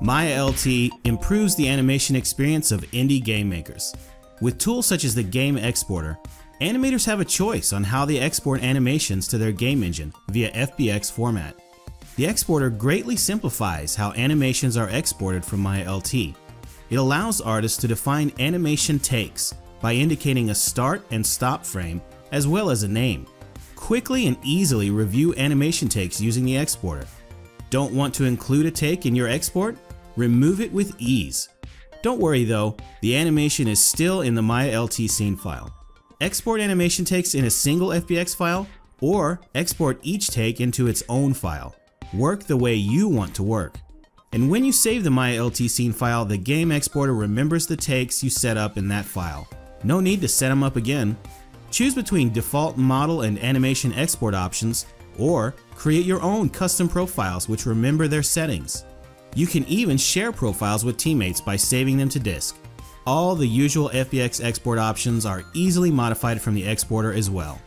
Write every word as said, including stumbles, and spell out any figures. Maya L T improves the animation experience of indie game makers. With tools such as the Game Exporter, animators have a choice on how they export animations to their game engine via F B X format. The exporter greatly simplifies how animations are exported from Maya L T. It allows artists to define animation takes by indicating a start and stop frame as well as a name. Quickly and easily review animation takes using the exporter. Don't want to include a take in your export? Remove it with ease. Don't worry though, the animation is still in the Maya L T scene file. Export animation takes in a single F B X file, or export each take into its own file. Work the way you want to work. And when you save the Maya L T scene file, the Game Exporter remembers the takes you set up in that file. No need to set them up again. Choose between default model and animation export options, or create your own custom profiles which remember their settings. You can even share profiles with teammates by saving them to disk. All the usual F B X export options are easily modified from the exporter as well.